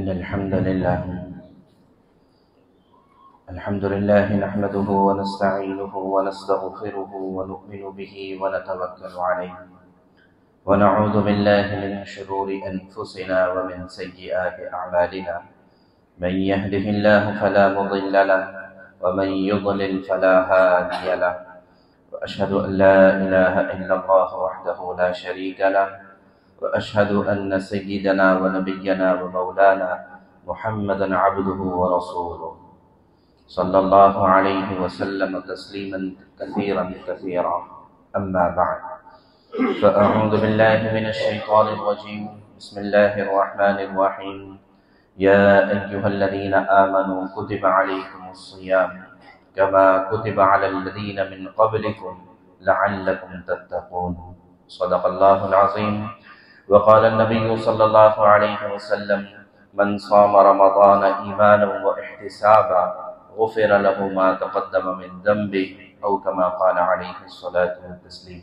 إن الحمد لله نحمده ونستعينه ونستغفره ونؤمن به ونتوكل عليه ونعوذ بالله من شرور أنفسنا ومن سيئات أعمالنا من يهده الله فلا مضل له ومن يضلل فلا هادي له وأشهد أن لا إله إلا الله وحده لا شريك له وأشهد أن سيدنا ونبينا ومولانا محمدًا عبده ورسوله صلى الله عليه وسلم تسليمًا كثيرًا أما بعد فأعوذ بالله من الشيطان الرجيم بسم الله الرحمن الرحيم يا أيها الذين آمنوا كتب عليكم الصيام كما كتب على الذين من قبلكم لعلكم تتقون صدق الله العظيم وقال النبي صلى الله عليه وسلم من صام رمضان إيمانا واحتسابا غفر له ما تقدم من ذنبه أو كما قال عليه الصلاة والتسليم।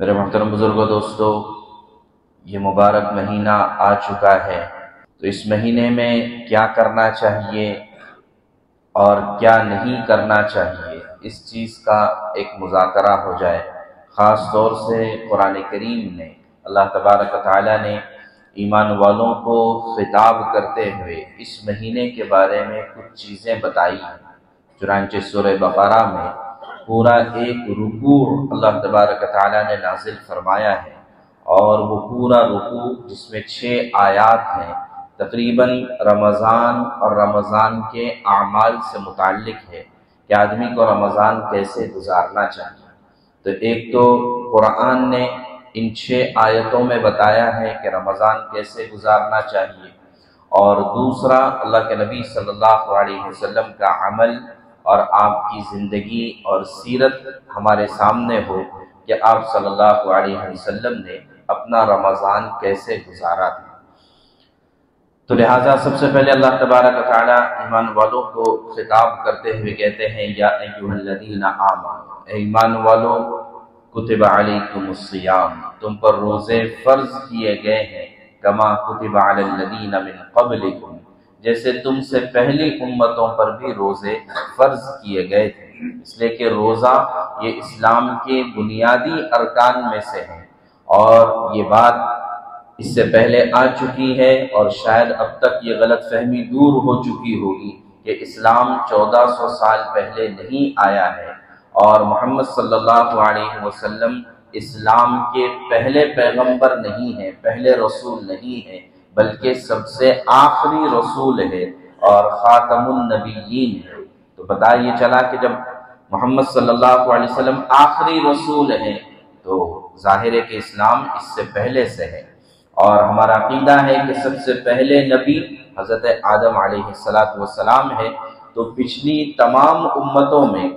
मेरे मोहतरम बुजुर्गों दोस्तों, ये मुबारक महीना आ चुका है, तो इस महीने में क्या करना चाहिए और क्या नहीं करना चाहिए इस चीज़ का एक मुज़ाकरा हो जाए। ख़ास तौर से कुरान करीम ने, अल्लाह तबारक व तआला ने ईमान वालों को ख़िताब करते हुए इस महीने के बारे में कुछ चीज़ें बताई हैं। चुनांचे सूरह बक़रा में पूरा एक रुकू अल्लाह तबारक व तआला ने नाजिल फरमाया है, और वो पूरा रुकू जिसमें 6 आयात हैं तकरीबन रमज़ान और रमज़ान के आमाल से मुताल्लिक़ है कि आदमी को रमज़ान कैसे गुजारना चाहिए। तो एक तो कुरान ने इन 6 आयतों में बताया है कि रमज़ान कैसे गुजारना चाहिए, और दूसरा अल्लाह के नबी सल्लल्लाहु अलैहि वसल्लम का अमल और आपकी ज़िंदगी और सीरत हमारे सामने हो कि आप सल्लल्लाहु अलैहि वसल्लम ने अपना रमज़ान कैसे गुजारा था। तो लिहाजा सबसे पहले अल्लाह तबारक व तआला ईमान वालों को खिताब करते हुए कहते हैं या अय्युहल्लज़ीना आमनू, ईमान वालों कुतिब अलैकुमुस्सियाम, तुम पर रोज़े फ़र्ज़ किए गए हैं कमा कुतिब अलल्लज़ीना मिन क़ब्लिकुम, जैसे तुमसे पहली उम्मतों पर भी रोज़े फ़र्ज़ किए गए थे। इसलिए कि रोज़ा ये इस्लाम के बुनियादी अरकान में से है, और ये बात इससे पहले आ चुकी है और शायद अब तक ये गलत फहमी दूर हो चुकी होगी कि इस्लाम 1400 साल पहले नहीं आया है, और मोहम्मद सल्लल्लाहु अलैहि वसल्लम इस्लाम के पहले पैगंबर नहीं है, पहले रसूल नहीं है, बल्कि सबसे आखिरी रसूल है और ख़ातमुन नबिय्यीन है। तो पता ये चला कि जब मोहम्मद सल्लल्लाहु अलैहि वसल्लम आखिरी रसूल है तो ज़ाहिर है कि इस्लाम इससे पहले से है, और हमारा अक़ीदा है कि सबसे पहले नबी हज़रत आदम अलैहिस्सलाम है। तो पिछली तमाम उम्मतों में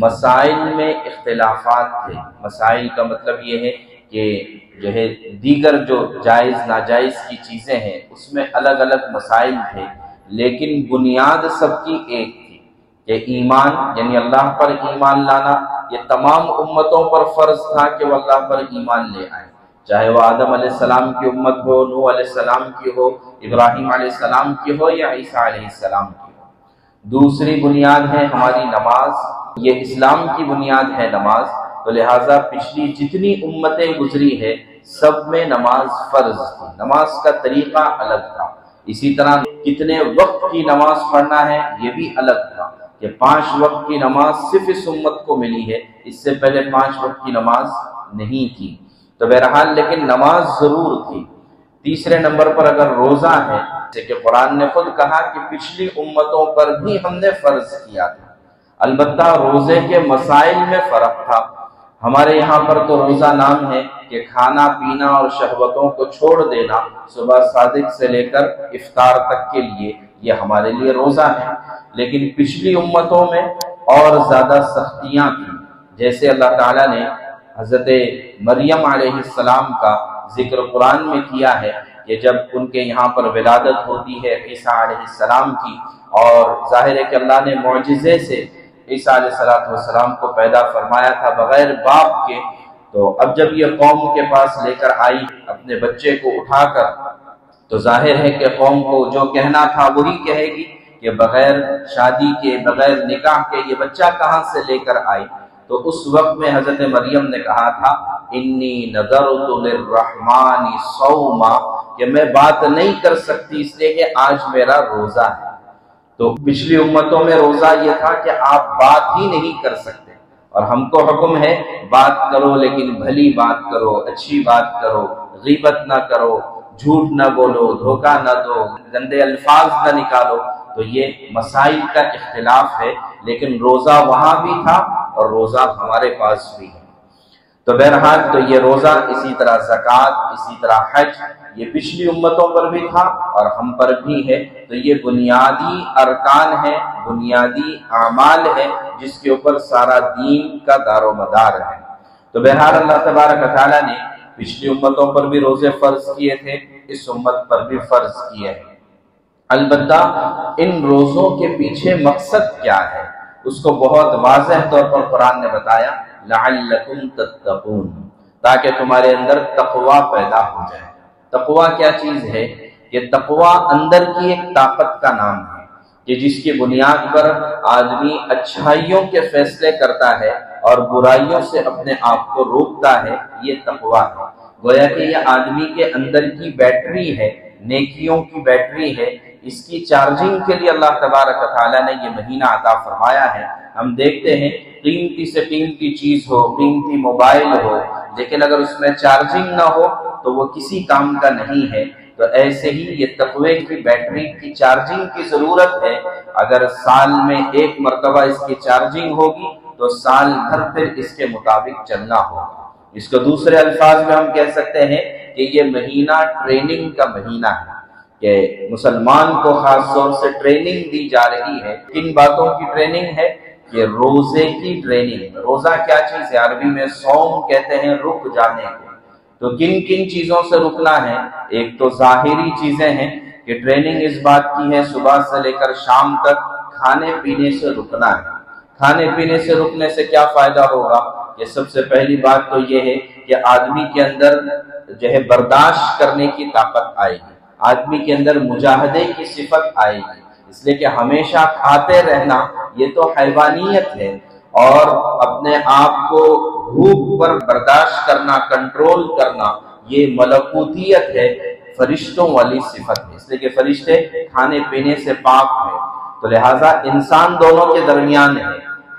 मसाइल में इख्तिलाफात थे। मसाइल का मतलब ये है कि जो है दीगर जो जायज़ नाजायज़ की चीज़ें हैं उसमें अलग अलग मसाइल थे, लेकिन बुनियाद सबकी एक थी कि ईमान यानी अल्लाह पर ईमान लाना। ये तमाम उम्मतों पर फ़र्ज़ था कि वह अल्लाह पर ईमान ले आए, चाहे वह आदम अलैहिस्सलाम की उम्मत हो, नूह अलैहिस्सलाम की हो, इब्राहीम अलैहिस्सलाम की हो या ईसा अलैहिस्सलाम की हो। दूसरी बुनियाद है हमारी नमाज, ये इस्लाम की बुनियाद है नमाज। तो लिहाजा पिछली जितनी उम्मतें गुजरी है सब में नमाज फ़र्ज थी, नमाज का तरीक़ा अलग था। इसी तरह कितने वक्त की नमाज पढ़ना है ये भी अलग था कि 5 वक्त की नमाज सिर्फ इस उम्मत को मिली है, इससे पहले 5 वक्त की नमाज नहीं थी। तो बहरहाल लेकिन नमाज ज़रूर थी। तीसरे नंबर पर अगर रोज़ा है, जैसे कि कुरान ने खुद कहा कि पिछली उम्मतों पर भी हमने फ़र्ज़ किया था, अलबत्ता रोज़े के मसाइल में फ़र्क था। हमारे यहाँ पर तो रोज़ा नाम है कि खाना पीना और शहवतों को छोड़ देना, सुबह सादिक से लेकर इफ्तार तक के लिए, ये हमारे लिए रोज़ा है। लेकिन पिछली उम्मतों में और ज़्यादा सख्तियाँ थीं, जैसे अल्लाह ताला ने हज़रत मरियम अलैहिस्सलाम का ज़िक्र कुरान में किया है कि जब उनके यहाँ पर विलादत होती है ईसा अलैहिस्सलाम की, और ज़ाहिर है कि अल्लाह ने मुअजिज़े से ईसा अलैहिस्सलाम को पैदा फरमाया था बग़ैर बाप के। तो अब जब ये कौम के पास लेकर आई अपने बच्चे को उठाकर तो जाहिर है कि कौम को जो कहना था वही कहेगी कि बगैर शादी के, बगैर निकाह के ये बच्चा कहाँ से लेकर आई। तो उस वक्त में हजरत मरियम ने कहा था, इन्नी नज़रतु लिर्रहमानी सौमा, कि मैं बात नहीं कर सकती इसलिए कि आज मेरा रोज़ा है। तो पिछली उम्मतों में रोज़ा ये था कि आप बात ही नहीं कर सकते, और हमको हुक्म है बात करो, लेकिन भली बात करो, अच्छी बात करो, गीबत ना करो, झूठ ना बोलो, धोखा ना दो, गंदे अल्फाज ना निकालो। तो ये मसाइल का इख्तिलाफ है, लेकिन रोज़ा वहाँ भी था और रोज़ा हमारे पास भी है। तो बहरहाल तो ये रोज़ा, इसी तरह ज़कात, इसी तरह हज, ये पिछली उम्मतों पर भी था और हम पर भी है। तो ये बुनियादी अरकान है, बुनियादी आमाल है, जिसके ऊपर सारा दीन का दारोमदार है। तो बहरहाल अल्लाह तबारक व तआला ने पिछली उम्मतों पर भी रोज़े फ़र्ज़ किए थे, इस उम्मत पर भी फ़र्ज़ किए हैं। अलबत्ता इन रोज़ों के पीछे मकसद क्या है, उसको बहुत वाज़ह तौर पर कुरान ने बताया, लअल्लकुम तत्तक़ून, ताकि तुम्हारे अंदर तक़वा पैदा हो जाए। तक़वा क्या चीज़ है? ये तक़वा अंदर की एक ताकत का नाम है कि जिसकी बुनियाद पर आदमी अच्छाइयों के फैसले करता है और बुराइयों से अपने आप को रोकता है। ये तक़वा है, गोया कि यह आदमी के अंदर की बैटरी है, नेकियों की बैटरी है। इसकी चार्जिंग के लिए अल्लाह तबारक व तआला ने ये महीना अता फरमाया है। हम देखते हैं कीमती से कीमती चीज़ हो, कीमती मोबाइल हो, लेकिन अगर उसमें चार्जिंग ना हो तो वो किसी काम का नहीं है। तो ऐसे ही ये तक़वे की बैटरी की चार्जिंग की ज़रूरत है। अगर साल में एक मरतबा इसकी चार्जिंग होगी तो साल भर फिर इसके मुताबिक चलना होगा। इसको दूसरे अल्फाज में हम कह सकते हैं कि ये महीना ट्रेनिंग का महीना है, कि मुसलमान को खास तौर से ट्रेनिंग दी जा रही है। किन बातों की ट्रेनिंग है? कि रोज़े की ट्रेनिंग। रोज़ा क्या चीज़ है? अरबी में सौम कहते हैं, रुक जाने को। तो किन किन चीज़ों से रुकना है? एक तो ज़ाहिरी चीज़ें हैं कि ट्रेनिंग इस बात की है, सुबह से लेकर शाम तक खाने पीने से रुकना है। खाने पीने से रुकने से क्या फ़ायदा होगा? ये सबसे पहली बात तो ये है कि आदमी के अंदर जो है बर्दाश्त करने की ताकत आएगी, आदमी के अंदर मुजाहदे की सिफत आएगी। इसलिए कि हमेशा खाते रहना ये तो हैवानियत है, और अपने आप को भूख पर बर्दाश्त करना, कंट्रोल करना, ये मलकूतियत है, फरिश्तों वाली सिफत है। इसलिए कि फरिश्ते खाने पीने से पाक हैं। तो लिहाजा इंसान दोनों के दरमियान है।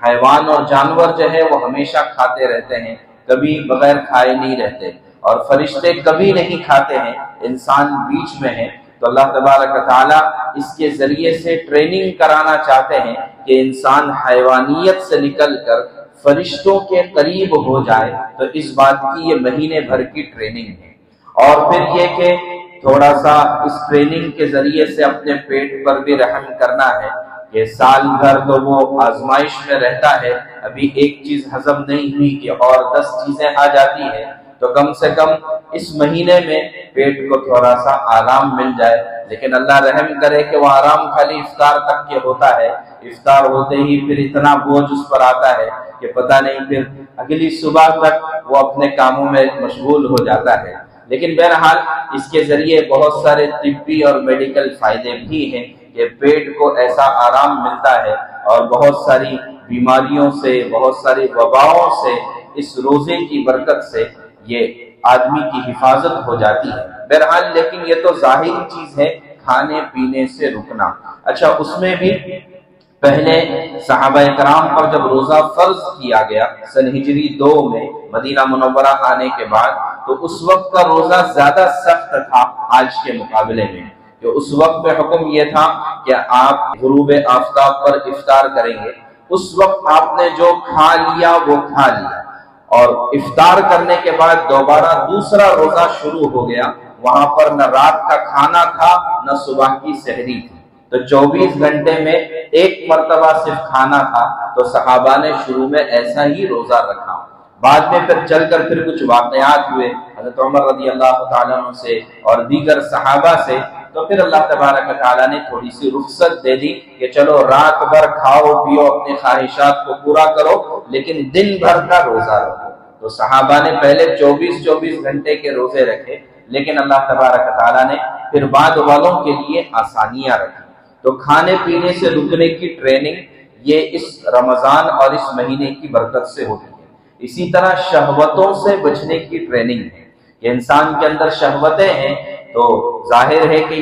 हैवान और जानवर जो है वो हमेशा खाते रहते हैं, कभी बगैर खाए नहीं रहते, और फरिश्ते कभी नहीं खाते हैं, इंसान बीच में है। तो अल्लाह तबारक व तआला इसके ज़रिए से ट्रेनिंग कराना चाहते हैं कि इंसान हैवानियत से निकलकर फरिश्तों के करीब हो जाए। तो इस बात की ये महीने भर की ट्रेनिंग है। और फिर ये कि थोड़ा सा इस ट्रेनिंग के ज़रिए से अपने पेट पर भी रहम करना है कि साल भर तो वो आजमाइश में रहता है, अभी एक चीज़ हजम नहीं हुई कि और 10 चीज़ें आ जाती हैं। तो कम से कम इस महीने में पेट को थोड़ा सा आराम मिल जाए। लेकिन अल्लाह रहम करे कि वह आराम खाली इफ्तार तक के होता है, इफ्तार होते ही फिर इतना बोझ उस पर आता है कि पता नहीं फिर अगली सुबह तक वो अपने कामों में मशगूल हो जाता है। लेकिन बहरहाल इसके ज़रिए बहुत सारे तिब्बी और मेडिकल फ़ायदे भी हैं कि पेट को ऐसा आराम मिलता है, और बहुत सारी बीमारियों से, बहुत सारी वबाओं से इस रोज़े की बरकत से ये आदमी की हिफाजत हो जाती है। बहरहाल लेकिन ये तो ज़ाहिरी चीज़ है, खाने पीने से रुकना। अच्छा, उसमें भी पहले सहाबाए कराम पर जब रोज़ा फ़र्ज़ किया गया सन हिजरी 2 में मदीना मुनव्वरा आने के बाद, तो उस वक्त का रोज़ा ज़्यादा सख्त था आज के मुकाबले में। तो उस वक्त में हुक्म ये था कि आप गुरूब आफ्ताब पर इफ्तार करेंगे, उस वक्त आपने जो खा लिया वो खा लिया, और इफ्तार करने के बाद दोबारा दूसरा रोज़ा शुरू हो गया। वहाँ पर न रात का खाना था न सुबह की सहरी थी। तो 24 घंटे में एक मरतबा सिर्फ खाना था। तो सहाबा ने शुरू में ऐसा ही रोज़ा रखा, बाद में फिर चलकर फिर कुछ वाक़यात हुए हज़रत उमर रज़ी अल्लाह तआला अन्हु से और दीगर सहाबा से। तो फिर अल्लाह तबारक व तआला ने थोड़ी सी रुख्सत दे दी कि चलो रात भर खाओ पियो, अपने ख्वाहिशात को पूरा करो, लेकिन दिन भर का रोज़ा रखो। तो सहाबा ने पहले 24-24 घंटे के रोज़े रखे, लेकिन अल्लाह तबारक व तआला ने फिर बाद वालों के लिए आसानियां रखें। तो खाने पीने से रुकने की ट्रेनिंग ये इस रमज़ान और इस महीने की बरकत से होती है। इसी तरह शहवतों से बचने की ट्रेनिंग है कि इंसान के अंदर शहवतें हैं तो जाहिर है कि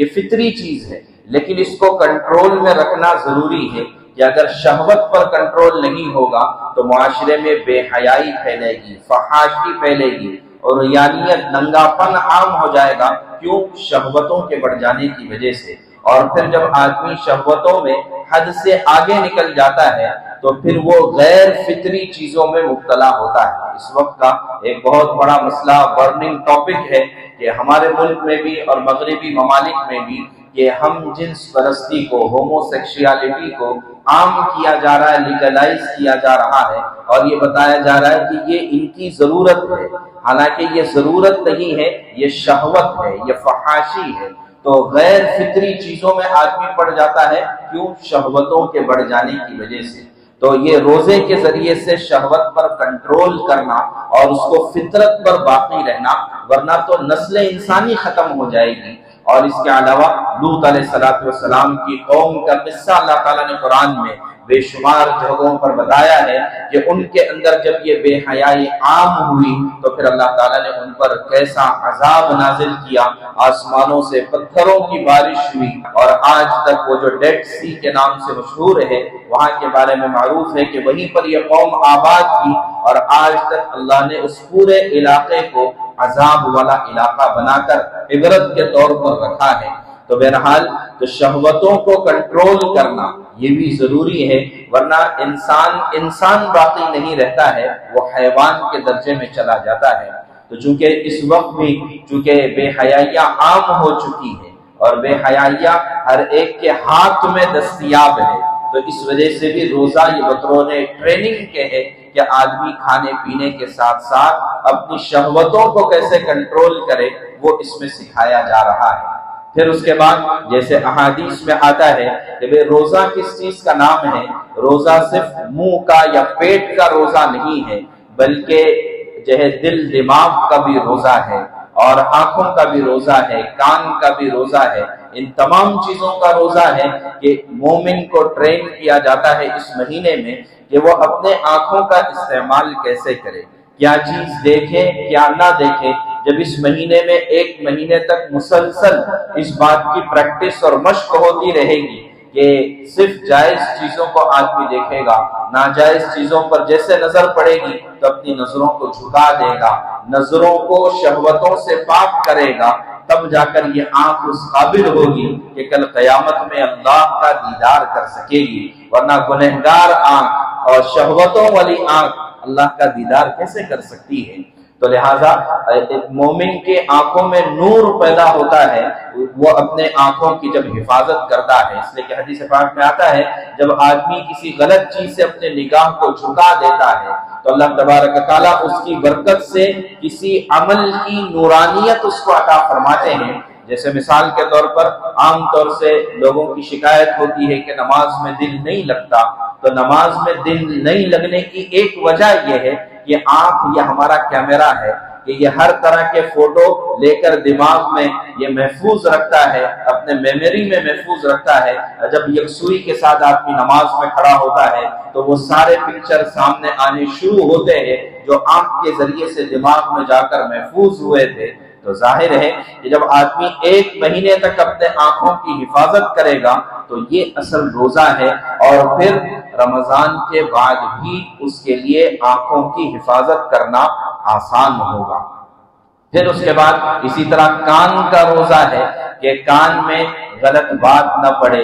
ये फितरी चीज़ है, लेकिन इसको कंट्रोल में रखना ज़रूरी है कि अगर शहवत पर कंट्रोल नहीं होगा तो माशरे में बेहयाई फैलेगी, फहाशी फैलेगी और यानियत, नंगापन आम हो जाएगा। क्यों? शहवतों के बढ़ जाने की वजह से। और फिर जब आदमी शहवतों में हद से आगे निकल जाता है तो फिर वो गैर फितरी चीज़ों में मुब्तला होता है। इस वक्त का एक बहुत बड़ा मसला, बर्निंग टॉपिक है कि हमारे मुल्क में भी और मगरबी ममालिक में भी कि हम जिन्स परस्ती को, होमोसेक्सुअलिटी को आम किया जा रहा है, लीगलाइज किया जा रहा है और ये बताया जा रहा है कि ये इनकी ज़रूरत है। हालांकि ये ज़रूरत नहीं है, ये शहवत है, ये फहाशी है। तो गैर फितरी चीज़ों में आदमी पड़ जाता है, क्यों? शहवतों के बढ़ जाने की वजह से। तो ये रोज़े के ज़रिए से शहवत पर कंट्रोल करना और उसको फितरत पर बाकी रहना, वरना तो नस्ल इंसानी ख़त्म हो जाएगी। और इसके अलावा लूत अलैहिस्सलाम की कौम का किस्सा अल्लाह ताला ने कुरान में बेशुमार जगहों पर बताया है कि उनके अंदर जब ये बेहयाई आम हुई तो फिर अल्लाह ताला ने उन पर कैसा अजाब नाजिल किया, आसमानों से पत्थरों की बारिश हुई। और आज तक वो जो डेड सी के नाम से मशहूर है, वहाँ के बारे में मारूफ है कि वहीं पर यह कौम आबाद थी और आज तक अल्लाह ने उस पूरे इलाके को अजाब वाला इलाका बनाकर इबरत के तौर पर रखा है। तो बहरहाल तो शहवतों को कंट्रोल करना ये भी ज़रूरी है, वरना इंसान बाकी नहीं रहता है, वो हैवान के दर्जे में चला जाता है। तो चूँकि इस वक्त भी चूँकि बेहयाइयाँ आम हो चुकी है और बेहयाइयाँ हर एक के हाथ में दस्तियाब है, तो इस वजह से भी रोज़ा ये बतौर ट्रेनिंग के है कि आदमी खाने पीने के साथ साथ अपनी शहवतों को कैसे कंट्रोल करे, वो इसमें सिखाया जा रहा है। फिर उसके बाद जैसे अहादीस में आता है कि भाई रोज़ा किस चीज़ का नाम है, रोज़ा सिर्फ मुंह का या पेट का रोज़ा नहीं है, बल्कि जो है दिल दिमाग का भी रोज़ा है और आँखों का भी रोज़ा है, कान का भी रोज़ा है, इन तमाम चीज़ों का रोज़ा है। कि मोमिन को ट्रेन किया जाता है इस महीने में कि वो अपने आँखों का इस्तेमाल कैसे करे, क्या चीज़ देखे क्या ना देखे। जब इस महीने में एक महीने तक मुसलसल इस बात की प्रैक्टिस और मश्क होती रहेगी कि सिर्फ जायज़ चीज़ों को आदमी देखेगा, नाजायज़ चीज़ों पर जैसे नज़र पड़ेगी तो अपनी नज़रों को झुका देगा, नज़रों को शहवतों से पाक करेगा, तब जाकर ये आँख उस काबिल होगी कि कल क़यामत में अल्लाह का दीदार कर सकेगी। वरना गुनहगार आँख और शहवतों वाली आँख अल्लाह का दीदार कैसे कर सकती है। तो लिहाजा मोमिन के आंखों में नूर पैदा होता है, वो अपने आंखों की जब हिफाजत करता है, इसलिए कि हदीस पाक में आता है जब आदमी किसी गलत चीज से अपने निगाह को झुका देता है तो अल्लाह तबारक तआला उसकी बरकत से किसी अमल की नूरानियत उसको अता फरमाते हैं। जैसे मिसाल के तौर पर आमतौर से लोगों की शिकायत होती है कि नमाज में दिल नहीं लगता, तो नमाज में दिल नहीं लगने की एक वजह यह है कि आँख यह हमारा कैमरा है कि यह हर तरह के फोटो लेकर दिमाग में ये महफूज रखता है, अपने मेमोरी में महफूज रखता है। जब यकसुई के साथ आदमी नमाज में खड़ा होता है तो वो सारे पिक्चर सामने आने शुरू होते हैं जो आँख के जरिए से दिमाग में जाकर महफूज हुए थे। तो जाहिर है कि जब आदमी एक महीने तक अपने आँखों की हिफाजत करेगा तो ये असल रोज़ा है। और फिर रमज़ान के बाद भी उसके लिए आँखों की हिफाजत करना आसान होगा। फिर उसके बाद इसी तरह कान का रोज़ा है कि कान में गलत बात न पड़े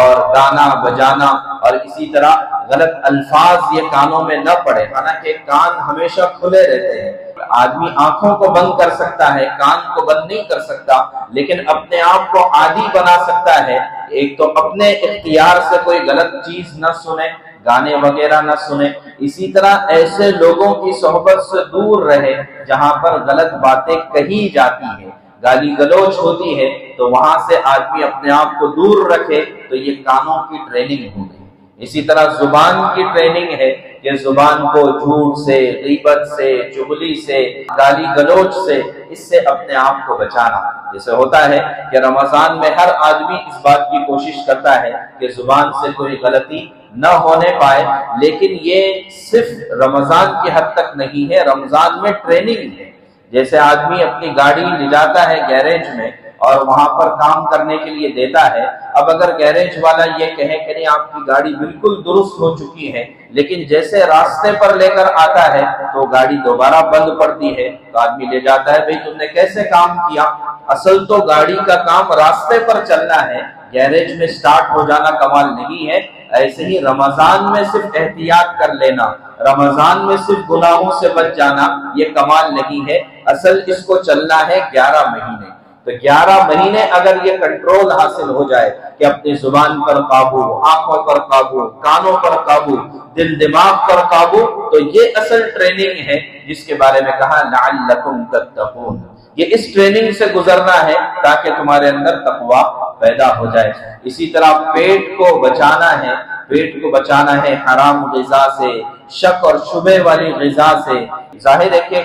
और गाना बजाना और इसी तरह गलत अल्फाज ये कानों में न पड़े। हालांकि कान हमेशा खुले रहते हैं, आदमी आंखों को बंद कर सकता है, कान को बंद नहीं कर सकता, लेकिन अपने आप को आदी बना सकता है। एक तो अपने इख्तियार से कोई गलत चीज न सुने, गाने वगैरह न सुने, इसी तरह ऐसे लोगों की सोहबत से दूर रहे जहाँ पर गलत बातें कही जाती है, गाली गलौज होती है, तो वहां से आदमी अपने आप को दूर रखे। तो ये कानों की ट्रेनिंग हो गई। इसी तरह जुबान की ट्रेनिंग है ये जुबान को झूठ से, गीबत से, चुगली से, गाली गलोच से, इससे अपने आप को बचाना। जैसे होता है कि रमजान में हर आदमी इस बात की कोशिश करता है कि जुबान से कोई गलती न होने पाए, लेकिन ये सिर्फ रमजान के हद तक नहीं है, रमजान में ट्रेनिंग है। जैसे आदमी अपनी गाड़ी ले जाता है गैरेज में और वहां पर काम करने के लिए देता है, अब अगर गैरेज वाला ये कहे कि नहीं आपकी गाड़ी बिल्कुल दुरुस्त हो चुकी है, लेकिन जैसे रास्ते पर लेकर आता है तो गाड़ी दोबारा बंद पड़ती है, तो आदमी ले जाता है, भाई तुमने कैसे काम किया? असल तो गाड़ी का काम रास्ते पर चलना है, गैरेज में स्टार्ट हो जाना कमाल नहीं है। ऐसे ही रमजान में सिर्फ एहतियात कर लेना, रमजान में सिर्फ गुनाहों से बच जाना, ये कमाल नहीं है। असल इसको चलना है 11 महीने। तो 11 महीने अगर ये कंट्रोल हासिल हो जाए कि अपनी जुबान पर काबू, आंखों पर काबू, कानों पर काबू, दिल दिमाग पर काबू, तो ये असल ट्रेनिंग है जिसके बारे में कहा लअल्लकुम तत्तकून। ये इस ट्रेनिंग से गुजरना है ताकि तुम्हारे अंदर तकवा पैदा हो जाए। इसी तरह पेट को बचाना है, पेट को बचाना है हराम ग़िज़ा से, शक और शुबे वाली ग़िज़ा से। जाहिर है कि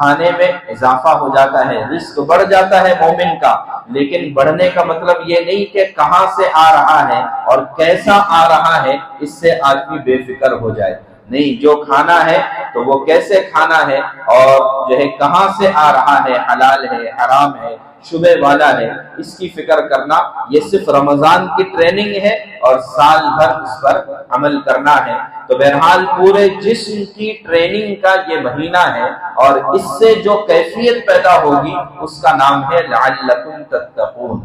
खाने में इजाफा हो जाता है, रिस्क बढ़ जाता है मोमिन का, लेकिन बढ़ने का मतलब ये नहीं कि कहां से आ रहा है और कैसा आ रहा है, इससे आदमी बेफिक्र हो जाए। नहीं, जो खाना है तो वो कैसे खाना है और जो है कहां से आ रहा है, हलाल है, हराम है, शुबे वाला है, इसकी फिक्र करना ये सिर्फ रमजान की ट्रेनिंग है और साल भर इस पर अमल करना है। तो बहरहाल पूरे जिस्म की ट्रेनिंग का ये महीना है और इससे जो कैफियत पैदा होगी उसका नाम है लअल्लकुम तत्तकून,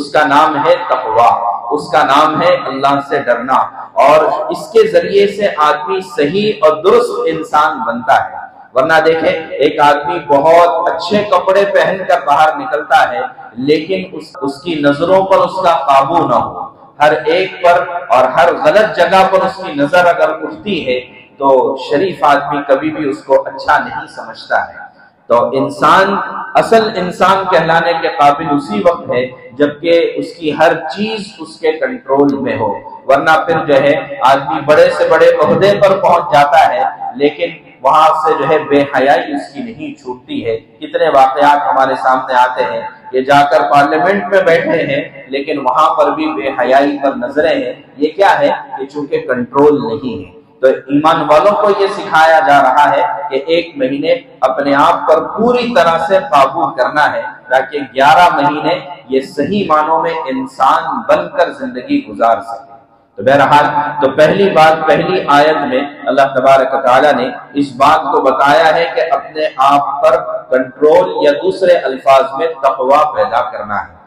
उसका नाम है तकवा, उसका नाम है अल्लाह से डरना। और इसके जरिए से आदमी सही और दुरुस्त इंसान बनता है। वरना देखें, एक आदमी बहुत अच्छे कपड़े पहनकर बाहर निकलता है, लेकिन उसकी नजरों पर उसका काबू ना हो, हर एक पर और हर गलत जगह पर उसकी नजर अगर उठती है तो शरीफ आदमी कभी भी उसको अच्छा नहीं समझता है। तो इंसान असल इंसान कहलाने के काबिल उसी वक्त है जबकि उसकी हर चीज उसके कंट्रोल में हो। वरना फिर जो है आदमी बड़े से बड़े ओहदे पर पहुंच जाता है, लेकिन वहां से जो है बेहयाई उसकी नहीं छूटती है। कितने वाकयात हमारे सामने आते हैं, ये जाकर पार्लियामेंट में बैठे हैं लेकिन वहां पर भी बेहयाई पर नजरें हैं। ये क्या है कि चूंकि कंट्रोल नहीं है। तो ईमान वालों को ये सिखाया जा रहा है कि 1 महीने अपने आप पर पूरी तरह से काबू करना है, ताकि 11 महीने ये सही मानों में इंसान बनकर जिंदगी गुजार सके। तो बहरहाल, तो पहली बात, पहली आयत में अल्लाह तबारक तआला ने इस बात को बताया है कि अपने आप पर कंट्रोल या दूसरे अल्फाज में तकवा पैदा करना है।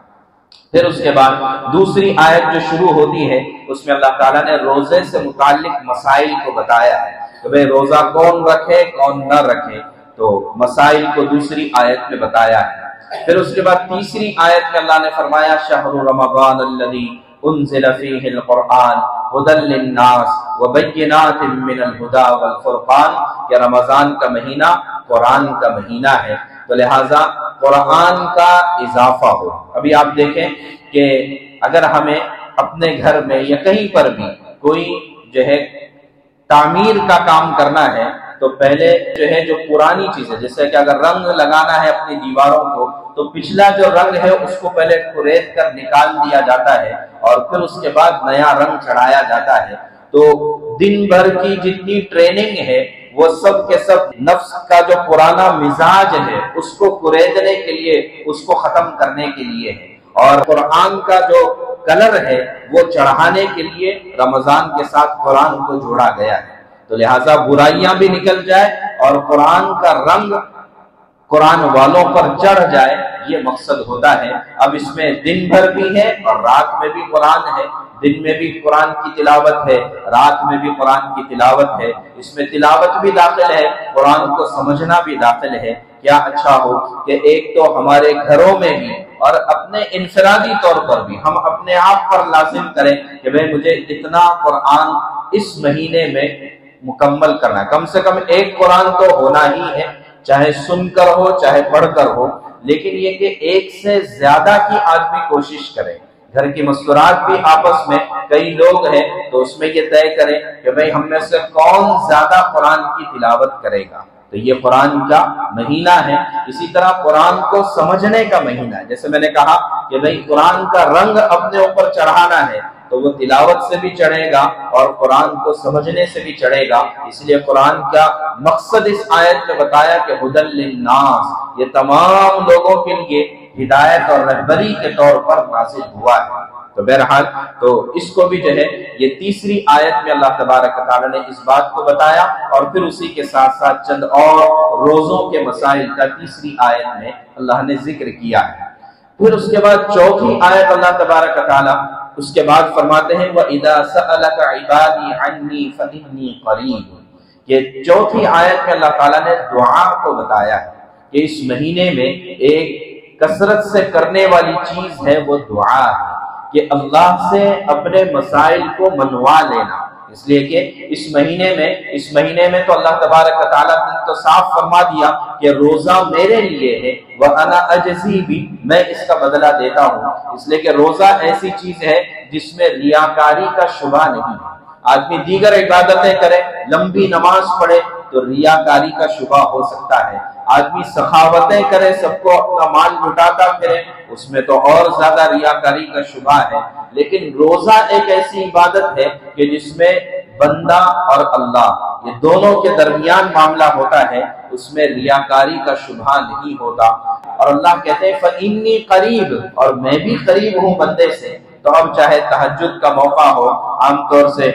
फिर उसके बाद दूसरी आयत जो शुरू होती है उसमें अल्लाह ताला ने रोजे से मुताल्लिक मसाइल को बताया है कि भाई रोजा कौन रखे कौन न रखे, तो मसाइल को दूसरी आयत में बताया है। फिर उसके बाद तीसरी आयत में अल्लाह ने फरमाया शहरु रमज़ान अल्लज़ी उन्ज़िल फ़ीहिल क़ुरआन हुदल लिन्नास व बय्यिनातिन मिनल हुदा वल फ़ुरक़ान, कि रमज़ान का महीना कुरान का महीना है, तो लिहाजा कुरान का इजाफा हो। अभी आप देखें कि अगर हमें अपने घर में या कहीं पर भी कोई जो है तामीर का काम करना है तो पहले जो है जो पुरानी चीज है, जैसे कि अगर रंग लगाना है अपनी दीवारों को तो पिछला जो रंग है उसको पहले कुरेद कर निकाल दिया जाता है और फिर उसके बाद नया रंग चढ़ाया जाता है। तो दिन भर की जितनी ट्रेनिंग है वो सब के सब नफ्स का जो पुराना मिजाज है उसको कुरेदने के लिए, उसको खत्म करने के लिए है। और कुरान का जो कलर है वो चढ़ाने के लिए रमजान के साथ कुरान को जोड़ा गया है। तो लिहाजा बुराइयां भी निकल जाए और कुरान का रंग कुरान वालों पर चढ़ जाए, ये मकसद होता है। अब इसमें दिन भर भी है और रात में भी कुरान है, दिन में भी कुरान की तिलावत है, रात में भी कुरान की तिलावत है। इसमें तिलावत भी दाखिल है, कुरान को समझना भी दाखिल है। क्या अच्छा हो कि एक तो हमारे घरों में भी और अपने इंफरादी तौर पर भी हम अपने आप पर लाजिम करें कि भाई मुझे इतना कुरान इस महीने में मुकम्मल करना है, कम से कम एक कुरान तो होना ही है, चाहे सुनकर हो चाहे पढ़कर हो, लेकिन ये कि एक से ज्यादा की आदमी कोशिश करे। घर की मुस्कुराहट भी आपस में कई लोग हैं तो उसमें ये तय करें कि भाई हम में से कौन ज्यादा कुरान की तिलावत करेगा। तो ये कुरान का महीना है। इसी तरह कुरान को समझने का महीना है। जैसे मैंने कहा कि भाई कुरान का रंग अपने ऊपर चढ़ाना है तो वो तिलावत से भी चढ़ेगा और कुरान को समझने से भी चढ़ेगा। इसलिए कुरान का मकसद इस आयत में बताया कि हुदल लिन्नास, ये तमाम लोगों के लिए हिदायत और रहबरी के तौर पर नाज़िल हुआ है। तो बहरहाल तो इसको भी जो है ये तीसरी आयत में अल्लाह तबारक तआला ने इस बात को बताया और फिर उसी के साथ साथ चंद और रोजों के मसाइल का तीसरी आयत में अल्लाह ने जिक्र किया है। फिर उसके बाद चौथी आयत अल्लाह तबारक तआला उसके बाद फरमाते हैं वइदा सअलका इबादी अन्नी फइन्नी करीब। ये चौथी आयत में अल्लाह ताला ने दुआ को बताया है कि इस महीने में एक कसरत से करने वाली चीज है वो दुआ है कि अल्लाह से अपने मसाइल को मनवा लेना। इसलिए कि इस महीने में तो अल्लाह तबारक व तआला ने तो साफ फरमा दिया कि रोजा मेरे लिए है वह अना अजजी भी, मैं इसका बदला देता हूँ। इसलिए कि रोजा ऐसी चीज है जिसमें रियाकारी का शुबा नहीं है। आदमी दीगर इबादतें करे, लंबी नमाज पढ़े तो रियाकारी का शुबा हो सकता है। आदमी सखावतें करे, सबको अपना माल लुटाता फिरे, उसमें तो और ज्यादा रियाकारी का शुबा है। लेकिन रोजा एक ऐसी इबादत है कि जिसमें बंदा और अल्लाह ये दोनों के दरमियान मामला होता है, उसमें रियाकारी का शुबा नहीं होता। और अल्लाह कहते हैं फइन्नी करीब, और मैं भी करीब हूँ बंदे से। तो अब चाहे तहज्जुद का मौका हो, आमतौर से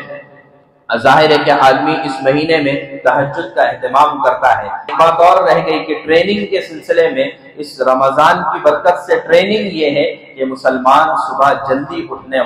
जाहिर है कि आदमी इस महीने में तहज्जुद का एहतमाम करता है। एक बात और रह गई कि ट्रेनिंग के सिलसिले में इस रमजान की बरकत से ट्रेनिंग ये है कि मुसलमान सुबह जल्दी उठने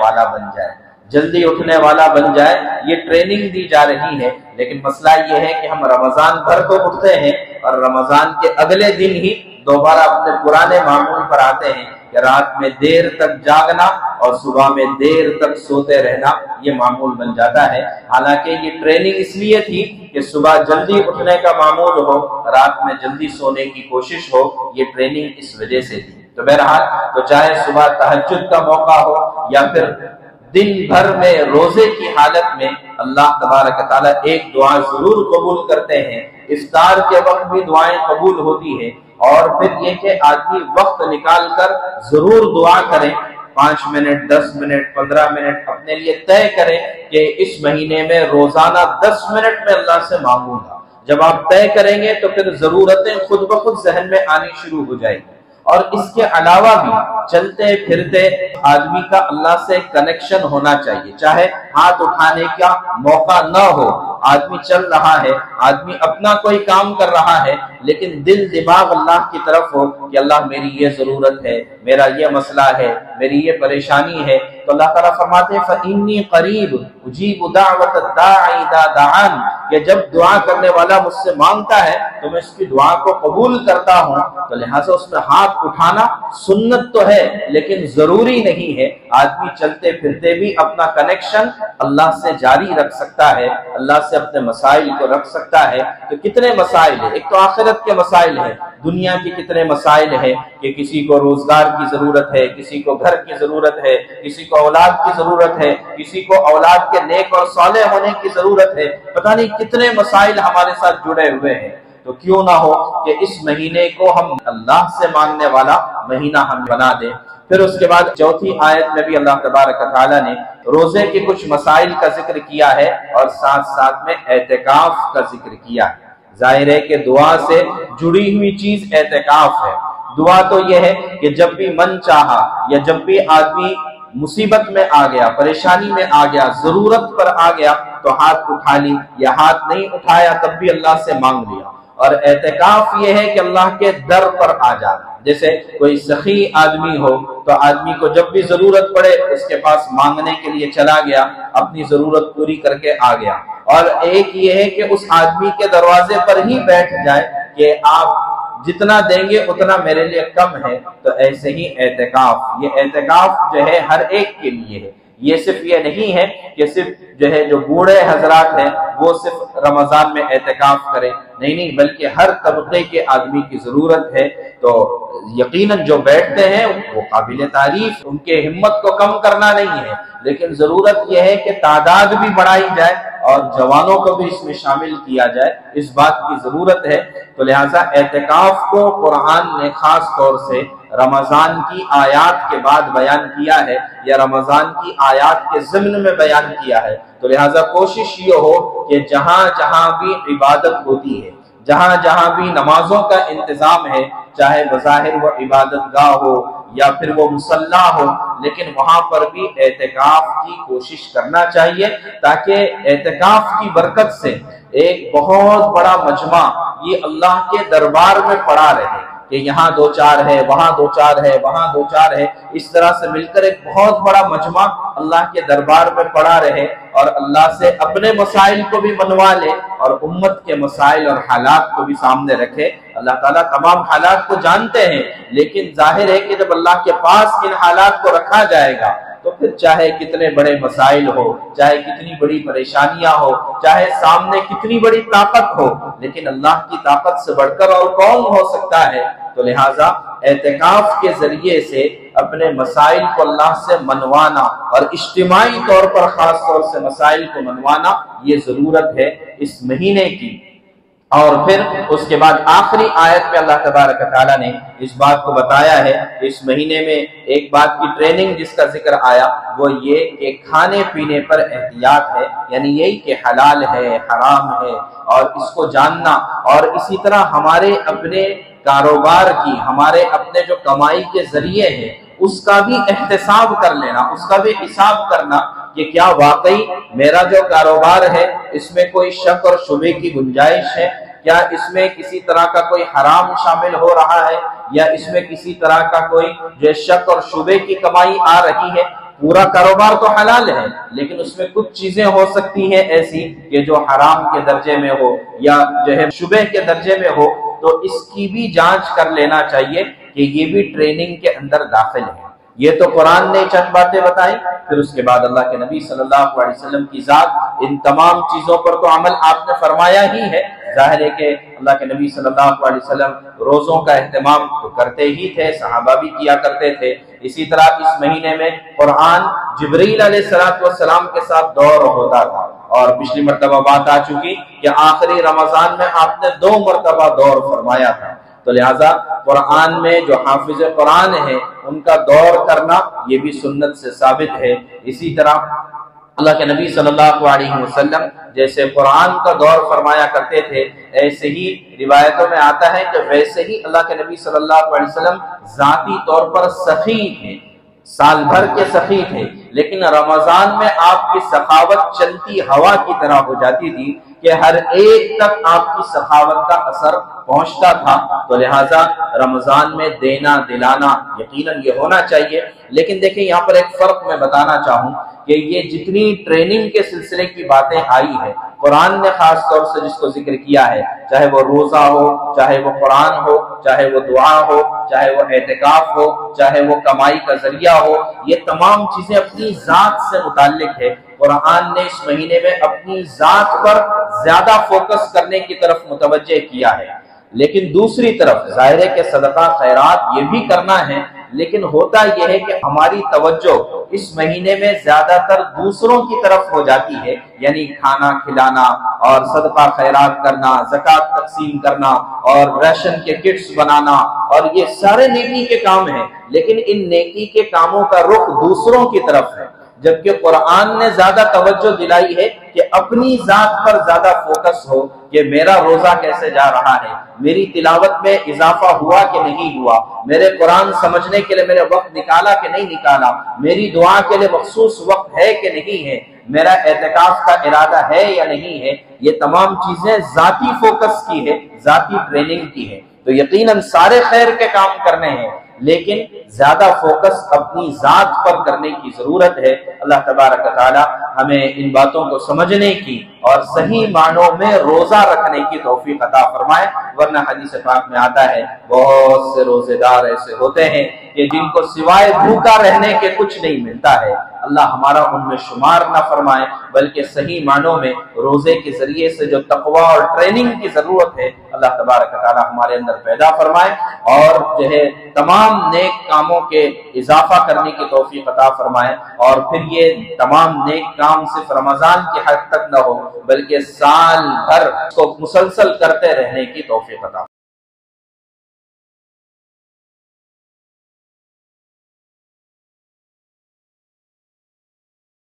वाला बन जाए, ये ट्रेनिंग दी जा रही है। लेकिन मसला ये है कि हम रमजान भर तो उठते हैं और रमजान के अगले दिन ही दोबारा अपने पुराने मामूल पर आते हैं कि रात में देर तक जागना और सुबह में देर तक सोते रहना, ये मामूल बन जाता है। हालांकि ये ट्रेनिंग इसलिए थी कि सुबह जल्दी उठने का मामूल हो, रात में जल्दी सोने की कोशिश हो, ये ट्रेनिंग इस वजह से थी। तो बहरहाल तो चाहे सुबह तहज्जुद का मौका हो या फिर दिन भर में रोजे की हालत में अल्लाह तबारक व तआला एक दुआ जरूर कबूल करते हैं। इफ्तार के वक्त भी दुआएं कबूल होती है। और फिर ये कि आदमी वक्त निकाल कर जरूर दुआ करें, 5 मिनट, 10 मिनट, 15 मिनट अपने लिए तय करें कि इस महीने में रोजाना 10 मिनट में अल्लाह से मांगूंगा। जब आप तय करेंगे तो फिर जरूरतें खुद ब खुद जहन में आनी शुरू हो जाएगी। और इसके अलावा भी चलते फिरते आदमी का अल्लाह से कनेक्शन होना चाहिए, चाहे हाथ उठाने का मौका ना हो। आदमी चल रहा है, आदमी अपना कोई काम कर रहा है, लेकिन दिल दिमाग अल्लाह की तरफ हो कि अल्लाह मेरी ये जरूरत है, मेरा ये मसला है, मेरी ये परेशानी है। तो अल्लाह ताला फरमाते हैं फइन्नी करीब उजीबु दावत दाई इदा दान, कि जब दुआ करने वाला मुझसे मांगता है तो मैं उसकी दुआ को कबूल करता हूँ। तो लिहाजा उसमें हाथ उठाना सुन्नत तो है लेकिन जरूरी नहीं है। आदमी चलते फिरते भी अपना कनेक्शन अल्लाह से जारी रख सकता है, अल्लाह से अपने मसाइल को रख सकता है। तो कितने मसाइल है, एक तो आखिरत के मसाइल है, दुनिया के कितने मसाइल है कि किसी को रोजगार की जरूरत है, किसी को घर की जरूरत है, किसी को औलाद की जरूरत है, किसी को औलाद के नेक और साले होने की जरूरत है। पता नहीं कितने मसाइल हमारे साथ जुड़े हुए हैं। तो क्यों ना हो कि इस महीने को हम अल्लाह से मांगने वाला महीना हम बना दें। फिर उसके बाद चौथी आयत में भी अल्लाह तबारक व तआला ने रोजे के कुछ मसाइल का जिक्र किया है और साथ साथ में एहतिकाफ का जिक्र किया है। जाहिर है कि दुआ से जुड़ी हुई चीज एहतिकाफ है। दुआ तो यह है कि जब भी मन चाहा या जब भी आदमी मुसीबत में आ गया, परेशानी में आ गया, जरूरत पर आ गया, तो हाथ उठा ली या हाथ नहीं उठाया तब भी अल्लाह से मांग लिया। और एहतिकाफ ये है कि अल्लाह के दर पर आ जाना। जैसे कोई सखी आदमी हो तो आदमी को जब भी जरूरत पड़े उसके पास मांगने के लिए चला गया, अपनी जरूरत पूरी करके आ गया। और एक ये है कि उस आदमी के दरवाजे पर ही बैठ जाए कि आप जितना देंगे उतना मेरे लिए कम है। तो ऐसे ही एहतिकाफ, ये एहतिकाफ जो है हर एक के लिए है। ये सिर्फ ये नहीं है कि सिर्फ जो है जो बूढ़े हजरात हैं वो सिर्फ रमजान में एहतिकाफ करें, नहीं, बल्कि हर तबके के आदमी की जरूरत है। तो यकीनन जो बैठते हैं वो काबिल तारीफ, उनके हिम्मत को कम करना नहीं है, लेकिन जरूरत यह है कि तादाद भी बढ़ाई जाए और जवानों को भी इसमें शामिल किया जाए, इस बात की जरूरत है। तो लिहाजा एहतिकाफ को कुरान ने खास तौर से रमजान की आयात के बाद बयान किया है या रमजान की आयात के ज़िम्न में बयान किया है। तो लिहाजा कोशिश ये हो कि जहां जहां भी इबादत होती है, जहां जहां भी नमाजों का इंतजाम है, चाहे बज़ाहिर व इबादत गाह हो या फिर वो मुसल्ला हो, लेकिन वहां पर भी एहतिकाफ की कोशिश करना चाहिए, ताकि एहतिकाफ की बरकत से एक बहुत बड़ा मजमा ये अल्लाह के दरबार में पड़ा रहे कि यहाँ दो चार है, वहाँ दो चार है, वहाँ दो चार है, इस तरह से मिलकर एक बहुत बड़ा मजमा अल्लाह के दरबार में पड़ा रहे और अल्लाह से अपने मसाइल को भी मनवा ले और उम्मत के मसाइल और हालात को भी सामने रखे। अल्लाह ताला तमाम हालात को जानते हैं, लेकिन जाहिर है कि जब अल्लाह के पास इन हालात को रखा जाएगा तो फिर चाहे कितने बड़े मसाइल हो, चाहे कितनी बड़ी परेशानियां हो, चाहे सामने कितनी बड़ी ताकत हो, लेकिन अल्लाह की ताकत से बढ़कर और कौन हो सकता है। तो लिहाजा एहतिकाफ के जरिए से अपने मसाइल को अल्लाह से मनवाना और इज्तिमाई तौर पर खास तौर से मसाइल को मनवाना, ये जरूरत है इस महीने की। और फिर उसके बाद आखिरी आयत में अल्लाह तबारक तआला ने इस बात को बताया है। इस महीने में एक बात की ट्रेनिंग जिसका जिक्र आया वो ये कि खाने पीने पर एहतियात है, यानी यही कि हलाल है, हराम है, और इसको जानना। और इसी तरह हमारे अपने कारोबार की, हमारे अपने जो कमाई के जरिए है उसका भी एहतिसाब कर लेना, उसका भी हिसाब करना कि क्या वाकई मेरा जो कारोबार है इसमें कोई शक और शुबे की गुंजाइश है, क्या इसमें किसी तरह का कोई हराम शामिल हो रहा है, या इसमें किसी तरह का कोई जो शक और शुबे की कमाई आ रही है। पूरा कारोबार तो हलाल है, लेकिन उसमें कुछ चीजें हो सकती हैं ऐसी कि जो हराम के दर्जे में हो या जो है शुबे के दर्जे में हो, तो इसकी भी जांच कर लेना चाहिए कि ये भी ट्रेनिंग के अंदर दाखिल है। ये तो कुरान ने चंद बातें बताई, फिर उसके बाद अल्लाह के नबी सल्लल्लाहु अलैहि वसल्लम की जात, इन तमाम चीजों पर तो अमल आपने फरमाया ही है। जाहिर है कि अल्लाह के नबी सल्लल्लाहु अलैहि वसल्लम रोजों का अहतमाम तो करते ही थे, सहाबा भी किया करते थे। इसी तरह इस महीने में कुरान जिब्रील अलैहिस्सलाम के साथ दौर होता था, और पिछली मरतबा बात आ चुकी कि आखिरी रमजान में आपने 2 मरतबा दौर फरमाया था। तो लिहाजा कुरान में जो हाफिज कुरान है उनका दौर करना ये भी सुन्नत से साबित है। इसी तरह अल्लाह के नबी सल्लल्लाहु अलैहि वसल्लम जैसे कुरान का दौर फरमाया करते थे, ऐसे ही रिवायतों में आता है कि वैसे ही अल्लाह के नबी सल्लल्लाहु अलैहि वसल्लम जाती तौर पर सखी थे, साल भर के सखी थे, लेकिन रमजान में आपकी सखावत चलती हवा की तरह हो जाती थी कि हर एक तक आपकी सखावत का असर पहुंचता था। तो लिहाजा रमजान में देना दिलाना यकीनन ये होना चाहिए। लेकिन देखें, यहाँ पर एक फर्क मैं बताना चाहूँ कि ये जितनी ट्रेनिंग के सिलसिले की बातें आई है कुरान ने खास तौर से जिसको जिक्र किया है, चाहे वो रोजा हो, चाहे वो कुरान हो, चाहे वो दुआ हो, चाहे वो एहतिकाफ हो, चाहे वो कमाई का जरिया हो, ये तमाम चीजें अपनी जात से मुताल्लिक है। कुरान ने इस महीने में अपनी जात पर ज्यादा फोकस करने की तरफ मुतवज्जे किया है। लेकिन दूसरी तरफ जाहिर है कि सदका खैरात ये भी करना है, लेकिन होता यह है कि हमारी तवज्जो इस महीने में ज्यादातर दूसरों की तरफ हो जाती है, यानी खाना खिलाना और सदका खैरात करना, ज़कात तकसीम करना और राशन के किट्स बनाना, और ये सारे नेकी के काम हैं, लेकिन इन नेकी के कामों का रुख दूसरों की तरफ है। जबकि कुरान ने ज्यादा तवज्जो दिलाई है कि अपनी जात पर ज्यादा फोकस हो कि मेरा रोजा कैसे जा रहा है, मेरी तिलावत में इजाफा हुआ कि नहीं हुआ, मेरे कुरान समझने के लिए मैंने वक्त निकाला कि नहीं निकाला, मेरी दुआ के लिए मखसूस वक्त है कि नहीं है, मेरा एहतिकाफ का इरादा है या नहीं है। ये तमाम चीजें जाती फोकस की है, जाती ट्रेनिंग की है। तो यकीनन सारे खैर के काम करने हैं, लेकिन ज्यादा फोकस अपनी जात पर करने की जरूरत है। अल्लाह तबारक तआला हमें इन बातों को समझने की और सही मानों में रोजा रखने की तौफीक अता फरमाए, वरना हदीस पाक में आता है बहुत से रोजेदार ऐसे होते हैं कि जिनको सिवाय भूखा रहने के कुछ नहीं मिलता है। अल्लाह हमारा उनमें शुमार ना फरमाए, बल्कि सही मानों में रोजे के जरिए से जो तकवा और ट्रेनिंग की जरूरत है अल्लाह तबारक तआला हमारे अंदर पैदा फरमाए और जो है तमाम नेक कामों के इजाफा करने की तौफीक अता फरमाए। और फिर ये तमाम नेक काम सिर्फ रमजान की हद तक न हो, बल्कि साल भर उसको मुसलसल करते रहने की तौफीक अता